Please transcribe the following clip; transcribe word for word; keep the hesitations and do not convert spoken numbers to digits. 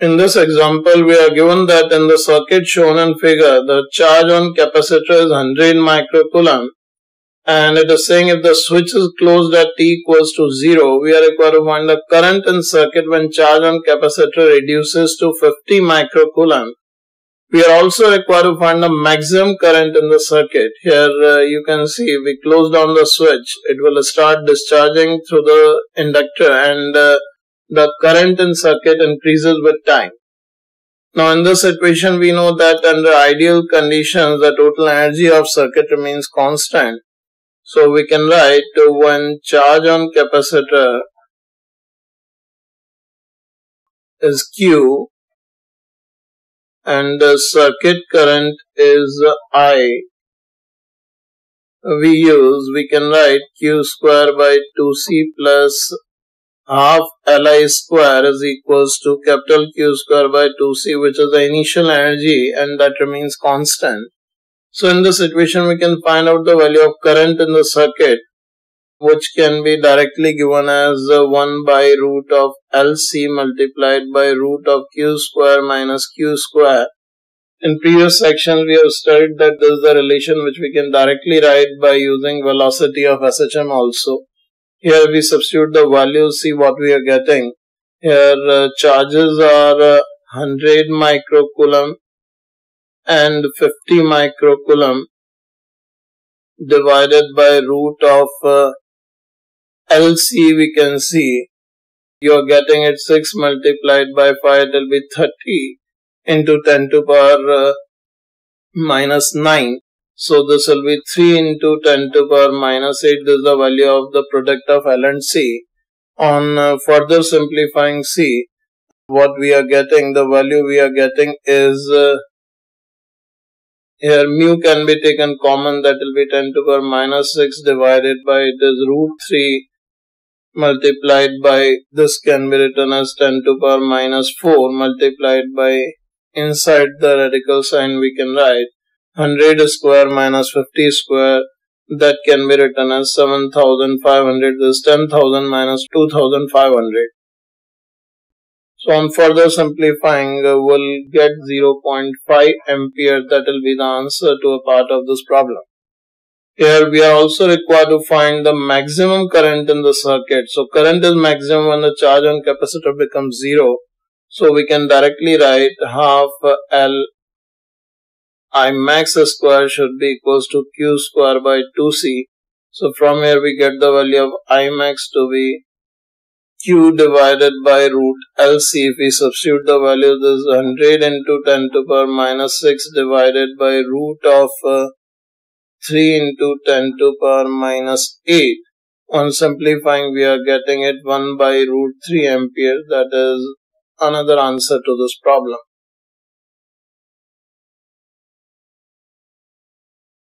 In this example, we are given that in the circuit shown in figure, the charge on capacitor is one hundred microcoulomb, and it is saying if the switch is closed at t equals to zero, we are required to find the current in circuit when charge on capacitor reduces to fifty microcoulomb. We are also required to find the maximum current in the circuit. Here uh, you can see if we close down the switch, it will start discharging through the inductor, and uh, the current in circuit increases with time. Now in this equation, we know that under ideal conditions, the total energy of circuit remains constant. So we can write when charge on capacitor is Q and the circuit current is I, we use, we can write Q square by two C plus half Li square is equals to capital Q square by two C, which is the initial energy, and that remains constant. So in this equation, we can find out the value of current in the circuit, which can be directly given as one by root of L C multiplied by root of Q square minus Q square. In previous sections, we have studied that this is the relation which we can directly write by using velocity of S H M also. Here we substitute the values, see what we are getting. Here uh, charges are uh, one hundred microcoulomb and fifty microcoulomb divided by root of uh, L C, we can see. You are getting it six multiplied by five, it will be thirty into ten to the power uh, minus nine. So this will be three into ten to the power minus eight. This is the value of the product of L and C. On uh, further simplifying C, what we are getting, the value we are getting is, uh, here mu can be taken common, that will be ten to the power minus six divided by this root three multiplied by, this can be written as ten to the power minus four multiplied by, inside the radical sign we can write one hundred square minus fifty square, that can be written as seven thousand five hundred. This is ten thousand minus two thousand five hundred. So on further simplifying, uh, we'll get zero point five ampere. That will be the answer to a part of this problem. Here we are also required to find the maximum current in the circuit. So current is maximum when the charge on capacitor becomes zero. So we can directly write half uh, L I max square should be equals to Q square by two C. So from here we get the value of I max to be Q divided by root L C. If we substitute the value, this is one hundred into ten to the power minus six divided by root of uh, three into ten to the power minus eight. On simplifying, we are getting it one by root three ampere. That is another answer to this problem.